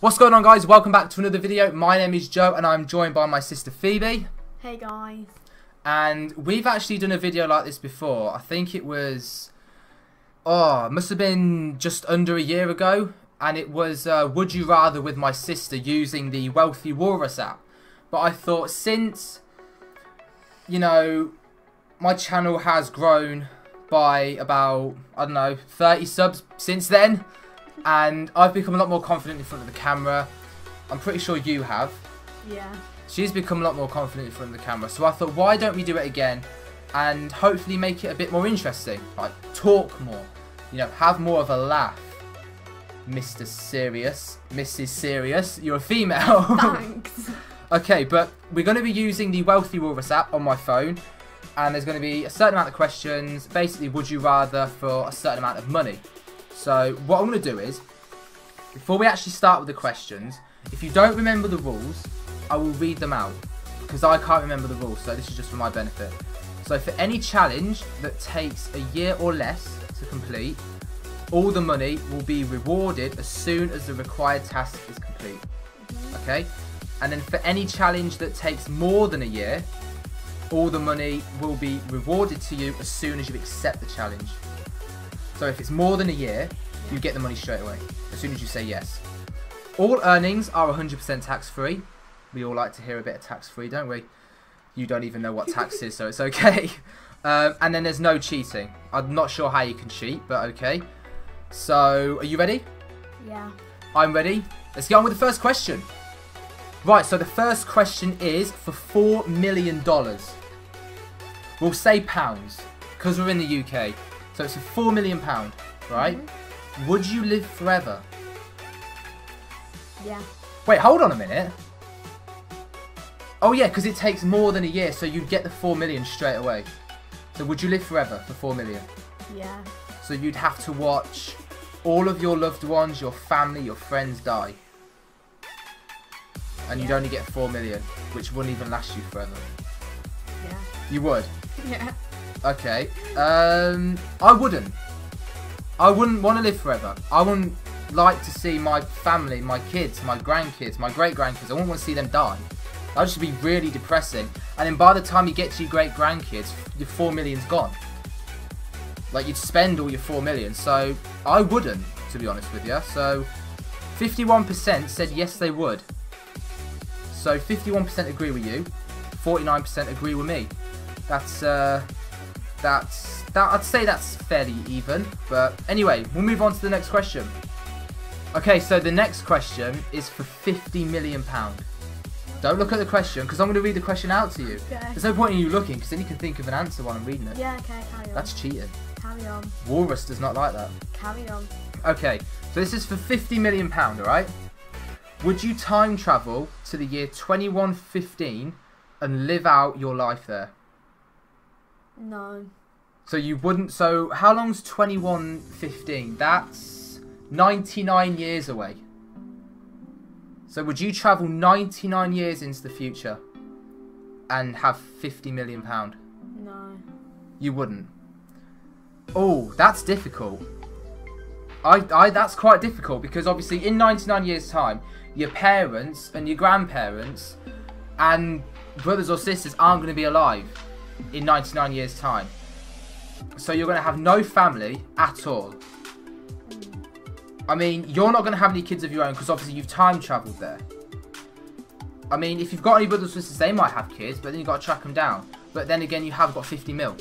What's going on, guys? Welcome back to another video. My name is Joe and I'm joined by my sister Phoebe. Hey guys. And we've actually done a video like this before. I think it was, must have been just under a year ago, and it was Would You Rather with my sister using the Wealthy Walrus app. But I thought, since, you know, my channel has grown by about, I don't know, 30 subs since then, and I've become a lot more confident in front of the camera. I'm pretty sure you have. Yeah. She's become a lot more confident in front of the camera. So I thought, why don't we do it again and hopefully make it a bit more interesting. Like, talk more. You know, have more of a laugh. Mr. Serious. Mrs. Serious. You're a female. Thanks. Okay, but we're going to be using the Wealthy Walrus app on my phone. And there's going to be a certain amount of questions. Basically, would you rather for a certain amount of money. So what I'm going to do is, before we actually start with the questions, if you don't remember the rules, I will read them out, because I can't remember the rules, so this is just for my benefit. So for any challenge that takes a year or less to complete, all the money will be rewarded as soon as the required task is complete. Okay? And then for any challenge that takes more than a year, all the money will be rewarded to you as soon as you accept the challenge. So if it's more than a year, you get the money straight away, as soon as you say yes. All earnings are 100% tax-free. We all like to hear a bit of tax-free, don't we? You don't even know what tax is, so it's okay. And then there's no cheating. I'm not sure how you can cheat, but okay. So, are you ready? Yeah. I'm ready. Let's get on with the first question. Right, so the first question is for $4 million. We'll say pounds, because we're in the UK. So it's a £4 million, right? Mm-hmm. Would you live forever? Yeah. Wait, hold on a minute. Oh yeah, because it takes more than a year, so you'd get the $4 million straight away. So would you live forever for $4 million? Yeah. So you'd have to watch all of your loved ones, your family, your friends die. And you'd only get $4 million, which wouldn't even last you forever. Yeah. You would? Yeah. Okay, I wouldn't want to live forever. I wouldn't like to see my family, my kids, my grandkids, my great-grandkids. I wouldn't want to see them die. That would just be really depressing. And then by the time you get to your great-grandkids, your $4 million's gone. Like, you'd spend all your $4 million, so I wouldn't, to be honest with you. So 51% said yes they would. So 51% agree with you, 49% agree with me. That's I'd say that's fairly even, but anyway, we'll move on to the next question. Okay, so the next question is for £50 million. Don't look at the question, because I'm going to read the question out to you. Okay. There's no point in you looking, because then you can think of an answer while I'm reading it. Yeah, okay, carry on. That's cheating. Carry on. Walrus does not like that. Carry on. Okay, so this is for £50 million, alright? Would you time travel to the year 2115 and live out your life there? No. So you wouldn't. So how long's 2115? That's 99 years away. So would you travel 99 years into the future and have £50 million? No. You wouldn't. Oh, that's difficult. That's quite difficult, because obviously in 99 years' time, your parents and your grandparents and brothers or sisters aren't going to be alive in 99 years' time. So you're going to have no family at all. I mean, you're not going to have any kids of your own, because obviously you've time travelled there. I mean, if you've got any brothers or sisters, they might have kids, but then you've got to track them down. But then again, you have got 50 mil.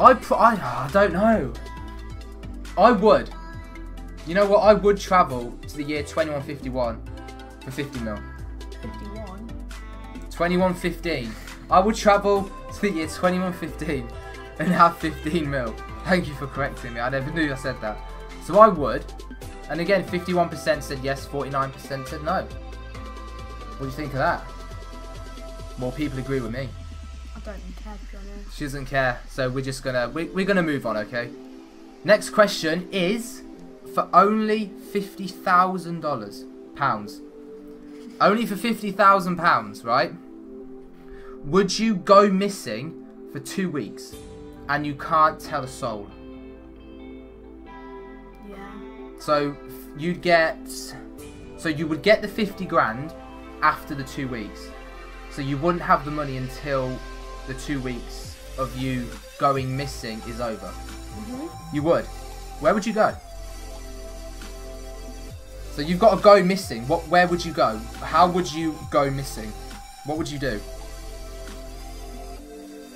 I don't know. I would. You know what? I would travel to the year 2151 for 50 mil. 51? 2115. I would travel to the year 2115 and have 15 mil. Thank you for correcting me. I never knew I said that. So I would. And again, 51% said yes, 49% said no. What do you think of that? More people agree with me. I don't care, to be honest. She doesn't care. So we're just going to... We're going to move on, okay? Next question is for only $50,000. Pounds. Only for £50,000, right? Would you go missing for 2 weeks and you can't tell a soul? Yeah. So you'd get, so you would get the 50 grand after the 2 weeks. So you wouldn't have the money until the 2 weeks of you going missing is over. Mm-hmm. You would. Where would you go? So you've got to go missing. What? Where would you go? How would you go missing? What would you do?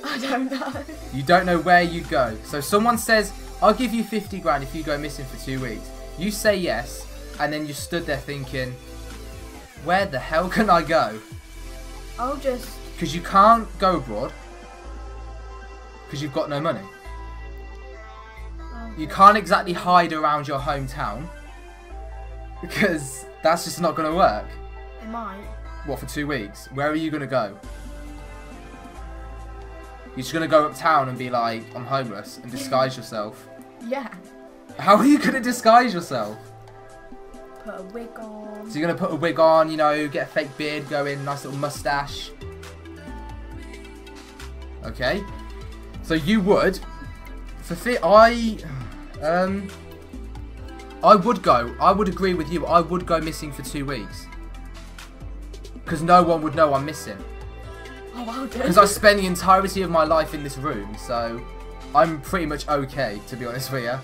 I don't know. You don't know where you go. So someone says, I'll give you 50 grand if you go missing for 2 weeks. You say yes, and then you stood there thinking, where the hell can I go? I'll just... Because you can't go abroad. Because you've got no money. You can't exactly hide around your hometown. Because that's just not going to work. It might. What, for 2 weeks? Where are you going to go? You're just going to go uptown and be like, I'm homeless, and disguise yourself. Yeah. How are you going to disguise yourself? Put a wig on. So you're going to put a wig on, you know, get a fake beard going, nice little moustache. Okay. So you would. For fit, I would go. I would agree with you. I would go missing for 2 weeks. Because no one would know I'm missing. Oh, well done. Because I spend the entirety of my life in this room, so I'm pretty much okay, to be honest with you.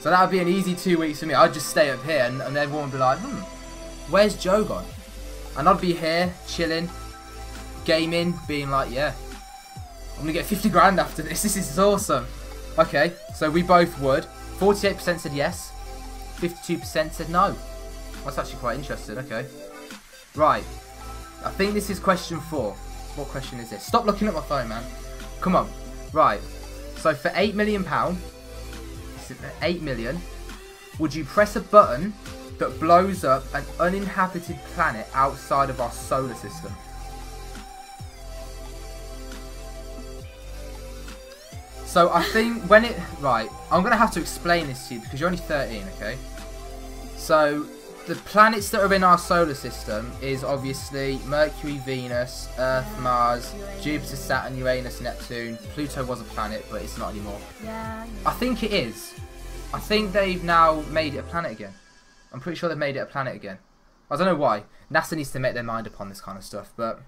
So that would be an easy 2 weeks for me. I'd just stay up here and everyone would be like, where's Joe gone? And I'd be here, chilling, gaming, being like, yeah, I'm going to get 50 grand after this. This is awesome. Okay, so we both would. 48% said yes. 52% said no. That's actually quite interesting, okay. Right, I think this is question 4. What question is this? Stop looking at my phone, man. Come on. Right, so for £8 million, £8 million, would you press a button that blows up an uninhabited planet outside of our solar system? So I think when it... Right, I'm going to have to explain this to you because you're only 13, okay? So... the planets that are in our solar system is obviously Mercury, Venus, Earth, Mars, Uranus. Jupiter, Saturn, Uranus, Neptune. Pluto was a planet, but it's not anymore. Yeah. I think it is. I think they've now made it a planet again. I'm pretty sure they've made it a planet again. I don't know why. NASA needs to make their mind upon this kind of stuff. But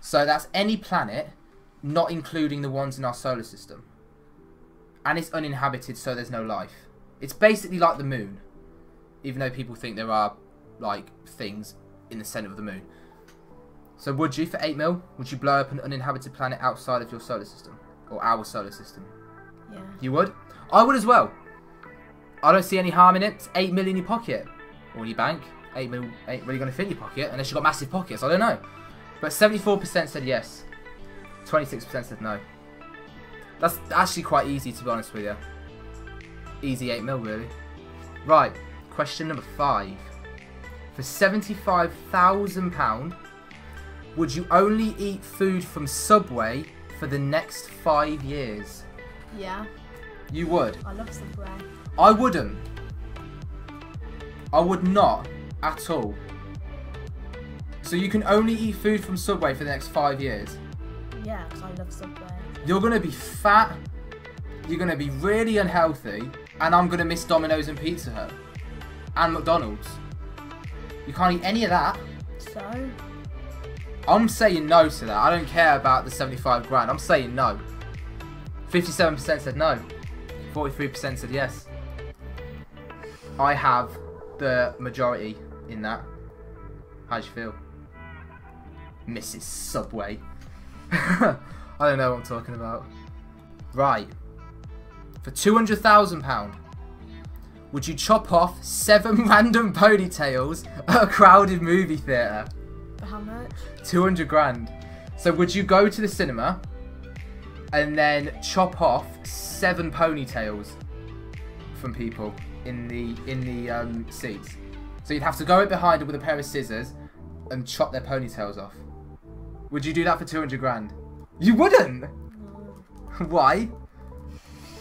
so that's any planet, not including the ones in our solar system. And it's uninhabited, so there's no life. It's basically like the moon. Even though people think there are, like, things in the centre of the moon. So would you, for 8 mil, would you blow up an uninhabited planet outside of your solar system? Or our solar system? Yeah. You would? I would as well. I don't see any harm in it. It's 8 mil in your pocket. Or in your bank. 8 mil ain't really going to fit in your pocket, unless you've got massive pockets. I don't know. But 74% said yes. 26% said no. That's actually quite easy, to be honest with you. Easy 8 mil, really. Right. Question number 5. For £75,000, would you only eat food from Subway for the next 5 years? Yeah. You would? I love Subway. I wouldn't. I would not at all. So you can only eat food from Subway for the next 5 years? Yeah, because I love Subway. You're going to be fat, you're going to be really unhealthy, and I'm going to miss Domino's and Pizza Hut. And McDonald's. You can't eat any of that. So? I'm saying no to that. I don't care about the 75 grand. I'm saying no. 57% said no. 43% said yes. I have the majority in that. How do you feel? Mrs. Subway. I don't know what I'm talking about. Right. For £200,000. Would you chop off 7 random ponytails at a crowded movie theatre? How much? 200 grand. So would you go to the cinema and then chop off 7 ponytails from people in the seats? So you'd have to go up behind them with a pair of scissors and chop their ponytails off. Would you do that for 200 grand? You wouldn't! No. Why?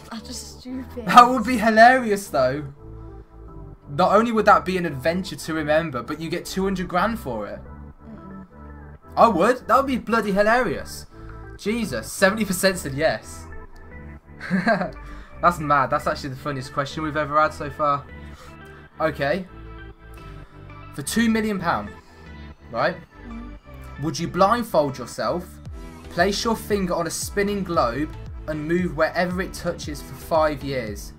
That's just stupid. That would be hilarious though. Not only would that be an adventure to remember, but you get 200 grand for it. Mm. I would. That would be bloody hilarious. Jesus, 70% said yes. That's mad. That's actually the funniest question we've ever had so far. Okay. For £2 million, right? Would you blindfold yourself, place your finger on a spinning globe, and move wherever it touches for 5 years?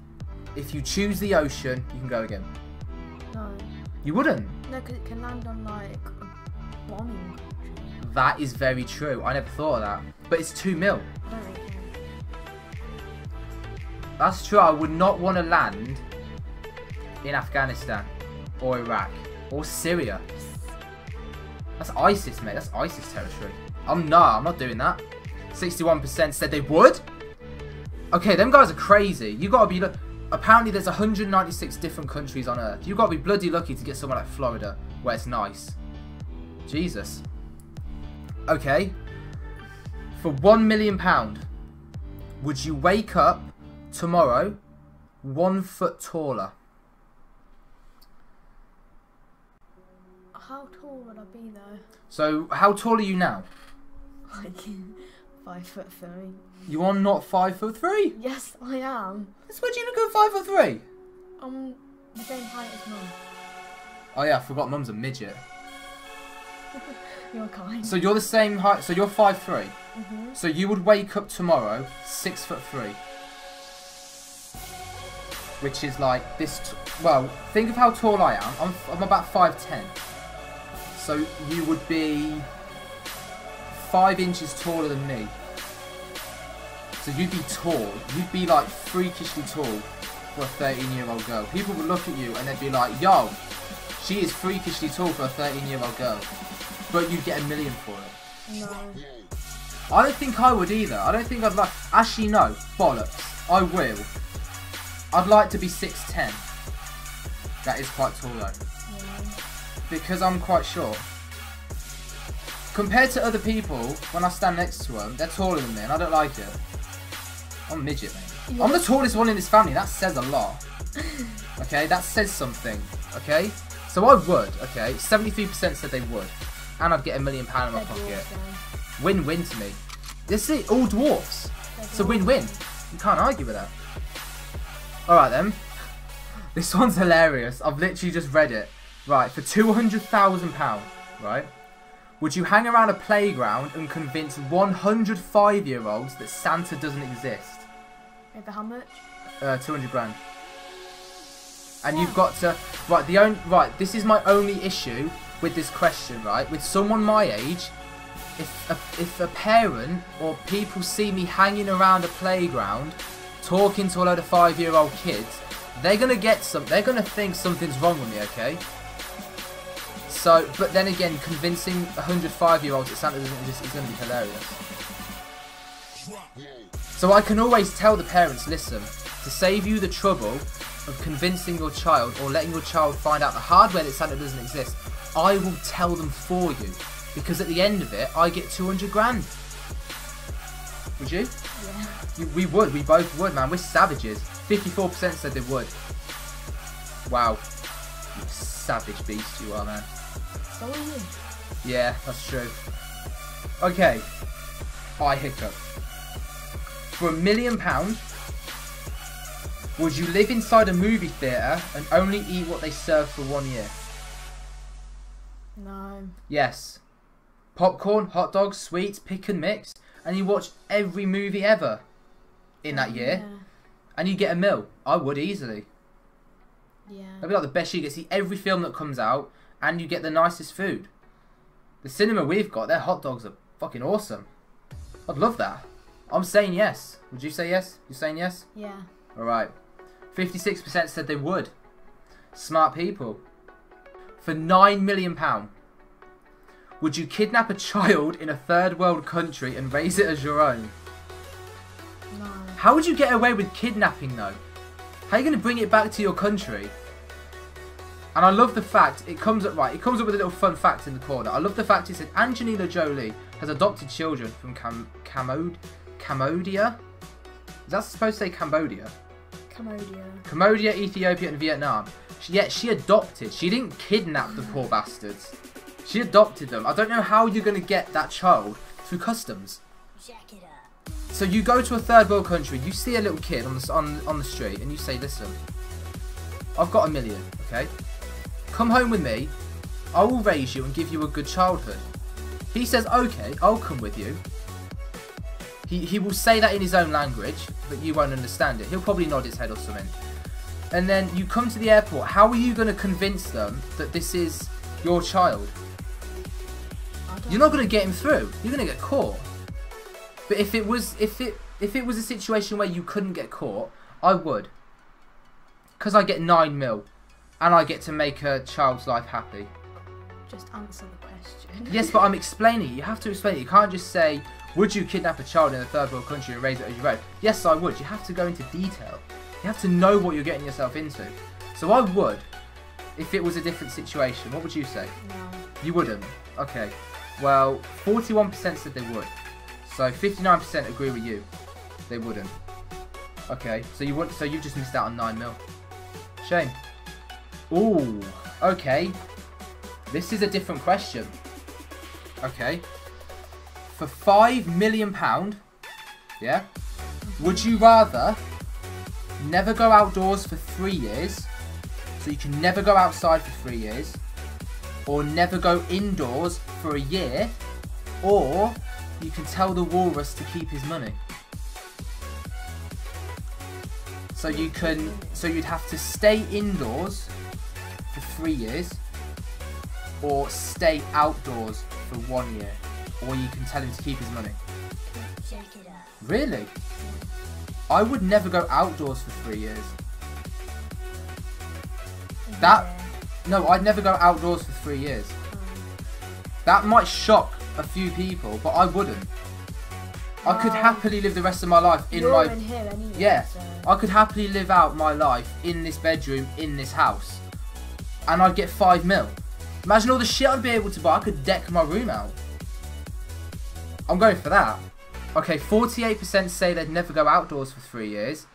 If you choose the ocean, you can go again. No. You wouldn't? No, because it can land on, like, a bombing. That is very true. I never thought of that. But it's £2 million. No. That's true. I would not want to land in Afghanistan or Iraq or Syria. That's ISIS, mate. That's ISIS territory. I'm not doing that. 61% said they would. Okay, them guys are crazy. You gotta be. Apparently, there's 196 different countries on Earth. You gotta be bloody lucky to get somewhere like Florida, where it's nice. Jesus. Okay. For £1 million, would you wake up tomorrow 1 foot taller? How tall would I be though? So how tall are you now? Like 5'3". You are not 5'3"? Yes, I am. That's where do you look at 5'3"? I'm the same height as mum. Oh yeah, I forgot mum's a midget. You're kind. So you're the same height. So you're 5'3". Mm-hmm. So you would wake up tomorrow 6'3". Which is like this, well, think of how tall I am. I'm about 5'10". So you would be 5 inches taller than me. So you'd be tall. You'd be like freakishly tall for a 13-year-old girl. People would look at you and they'd be like, yo, she is freakishly tall for a 13-year-old girl. But you'd get £1 million for it. No. I don't think I would either. I don't think I'd like, actually no, bollocks. I will. I'd like to be 6'10". That is quite tall though. Yeah. Because I'm quite short. Compared to other people, when I stand next to them, they're taller than me and I don't like it. I'm a midget, mate. Yeah. I'm the tallest one in this family. That says a lot. Okay, that says something. Okay? So I would, okay? 73% said they would. And I'd get £1 million in my pocket. Win-win to me. This is all dwarfs. It's a win-win. You can't argue with that. Alright then, this one's hilarious, I've literally just read it. Right, for £200,000, right, would you hang around a playground and convince 105-year-olds that Santa doesn't exist? For how much? 200 grand. And yeah. You've got to, right, this is my only issue with this question, right, with someone my age, if a parent or people see me hanging around a playground, talking to a load of 5-year-old kids, they're gonna get some. They're gonna think something's wrong with me, okay? So, but then again, convincing 105-year-olds that Santa doesn't exist is gonna be hilarious. So I can always tell the parents, listen, to save you the trouble of convincing your child or letting your child find out the hard way that Santa doesn't exist, I will tell them for you, because at the end of it, I get 200 grand. Would you? Yeah. We would. We both would, man. We're savages. 54% said they would. Wow. You savage beast you are, man. So are you. Yeah, that's true. Okay. I hiccup. For £1 million, would you live inside a movie theatre and only eat what they serve for 1 year? No. Yes. Popcorn, hot dogs, sweets, pick and mix. And you watch every movie ever in that year, yeah. And you get £1 million. I would easily. Yeah. That'd be like the best you get. See every film that comes out, and you get the nicest food. The cinema we've got, their hot dogs are fucking awesome. I'd love that. I'm saying yes. Would you say yes? You're saying yes? Yeah. All right. 56% said they would. Smart people. For £9 million. Would you kidnap a child in a third world country and raise it as your own? No. How would you get away with kidnapping though? How are you going to bring it back to your country? And I love the fact, it comes up with a little fun fact in the corner. I love the fact it said Angelina Jolie has adopted children from Cambodia? Is that supposed to say Cambodia? Cambodia, Ethiopia and Vietnam. She adopted. She didn't kidnap the poor bastards. She adopted them. I don't know how you're going to get that child through customs. Check it out. So you go to a third world country, you see a little kid on the street and you say, listen, I've got $1 million, okay? Come home with me. I will raise you and give you a good childhood. He says, okay, I'll come with you. He will say that in his own language, but you won't understand it. He'll probably nod his head or something. And then you come to the airport. How are you going to convince them that this is your child? You're not going to get him through. You're going to get caught. But if it was a situation where you couldn't get caught, I would. Because I get 9 mil. And I get to make a child's life happy. Just answer the question. Yes, but I'm explaining it. You have to explain it. You can't just say, would you kidnap a child in a third world country and raise it as your own? Yes, I would. You have to go into detail. You have to know what you're getting yourself into. So I would, if it was a different situation. What would you say? No. You wouldn't? Okay. Well, 41% said they would. So 59% agree with you. They wouldn't. Okay. So you would. So you've just missed out on 9 mil. Shame. Ooh. Okay. This is a different question. Okay. For £5 million, yeah, would you rather never go outdoors for 3 years, so you can never go outside for 3 years, or never go indoors for a year, or you can tell the walrus to keep his money? So you can, so you'd have to stay indoors for 3 years, or stay outdoors for 1 year, or you can tell him to keep his money. Check it out. Really? I would never go outdoors for 3 years. Yeah. That, no, I'd never go outdoors for 3 years. That might shock a few people, but I wouldn't. I could happily live the rest of my life in my... You're in here anyway, yeah, so. I could happily live out my life in this bedroom, in this house. And I'd get 5 mil. Imagine all the shit I'd be able to buy. I could deck my room out. I'm going for that. Okay, 48% say they'd never go outdoors for 3 years.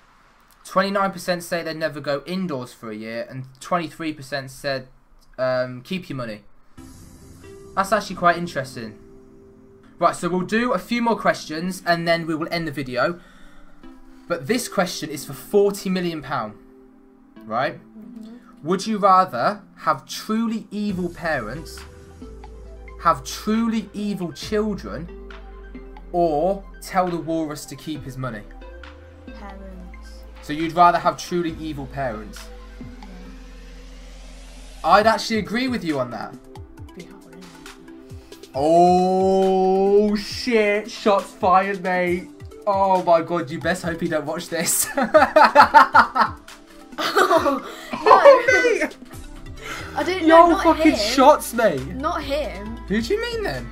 29% say they'd never go indoors for a year. And 23% said, keep your money. That's actually quite interesting. Right, so we'll do a few more questions and then we will end the video. But this question is for £40 million, right? Mm-hmm. Would you rather have truly evil parents, have truly evil children, or tell the walrus to keep his money? Parents. So you'd rather have truly evil parents? Yeah. I'd actually agree with you on that. Yeah. Oh shit, shots fired, mate. Oh my god, you best hope you don't watch this. Oh, no. Mate. I didn't know. No fucking him. Shots, mate. Not him. Who do you mean then?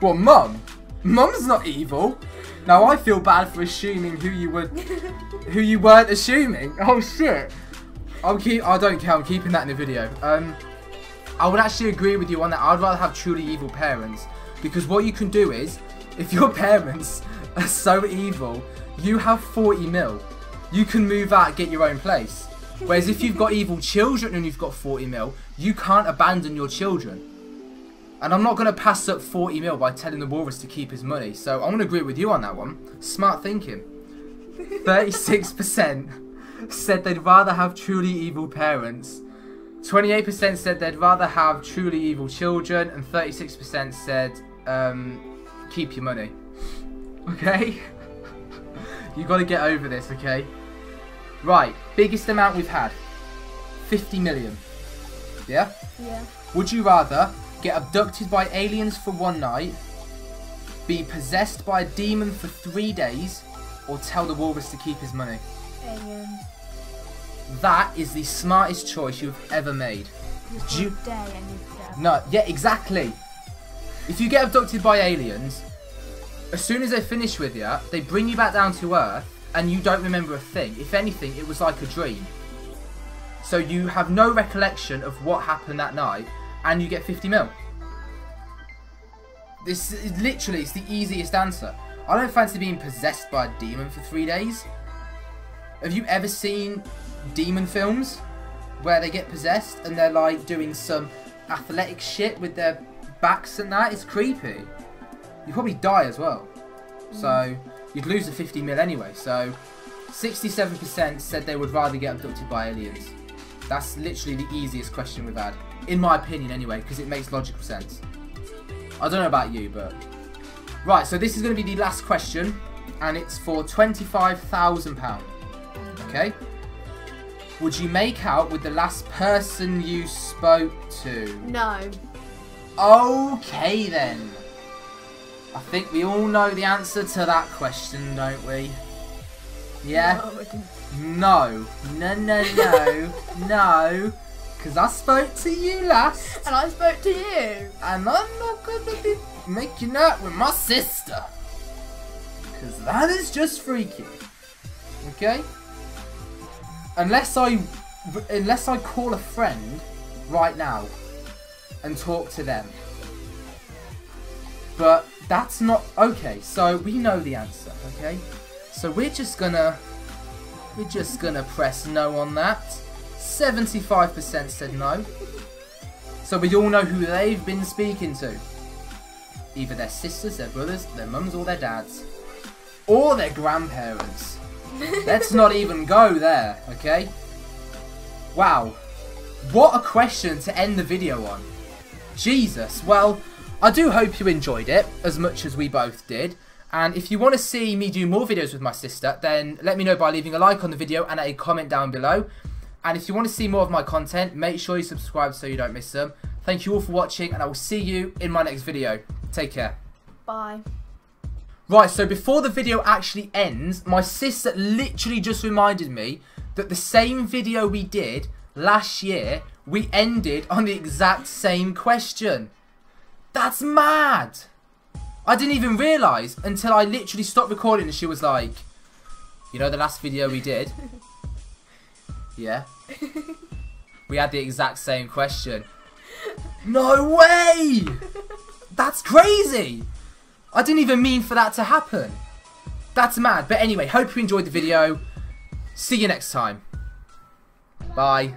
Well, mum? Mum's not evil. Now I feel bad for assuming who you weren't assuming. Oh shit. I don't care. I'm keeping that in the video. I would actually agree with you on that. I'd rather have truly evil parents, because what you can do is, if your parents are so evil, you have 40 mil. You can move out and get your own place. Whereas if you've got evil children and you've got 40 mil, you can't abandon your children. And I'm not going to pass up 40 mil by telling the walrus to keep his money. So I'm going to agree with you on that one. Smart thinking. 36% said they'd rather have truly evil parents. 28% said they'd rather have truly evil children. And 36% said, keep your money. Okay? You've got to get over this, okay? Right. Biggest amount we've had. 50 million. Yeah? Yeah. Would you rather get abducted by aliens for 1 night, be possessed by a demon for 3 days, or tell the walrus to keep his money? Aliens. That is the smartest choice you've ever made. You... No, yeah, exactly. If you get abducted by aliens, as soon as they finish with you, they bring you back down to Earth, and you don't remember a thing. If anything, it was like a dream. So you have no recollection of what happened that night, and you get 50 mil. This is literally, it's the easiest answer. I don't fancy being possessed by a demon for 3 days. Have you ever seen demon films where they get possessed and they're like doing some athletic shit with their backs and that? It's creepy. You probably die as well. So you'd lose the 50 mil anyway. So 67% said they would rather get abducted by aliens. That's literally the easiest question we've had. In my opinion, anyway, because it makes logical sense. I don't know about you, but... Right, so this is going to be the last question. And it's for £25,000. Okay? Would you make out with the last person you spoke to? No. Okay, then. I think we all know the answer to that question, don't we? Yeah? No. No, no, no. No. Because I spoke to you last. And I spoke to you. And I'm not going to be making out with my sister. Because that is just freaky. Okay? Unless I call a friend right now and talk to them. But that's not... Okay, so we know the answer, okay? So we're just gonna press no on that. 75% said no. So we all know who they've been speaking to. Either their sisters, their brothers, their mums or their dads. Or their grandparents. Let's not even go there, okay? Wow. What a question to end the video on. Jesus, well... I do hope you enjoyed it, as much as we both did. And if you want to see me do more videos with my sister, then let me know by leaving a like on the video and a comment down below. And if you want to see more of my content, make sure you subscribe so you don't miss them. Thank you all for watching, and I will see you in my next video. Take care. Bye. Right, so before the video actually ends, my sister literally just reminded me that the same video we did last year, we ended on the exact same question. That's mad! I didn't even realise until I literally stopped recording and she was like, you know the last video we did? Yeah. We had the exact same question. No way! That's crazy! I didn't even mean for that to happen. That's mad. But anyway, hope you enjoyed the video. See you next time. Bye.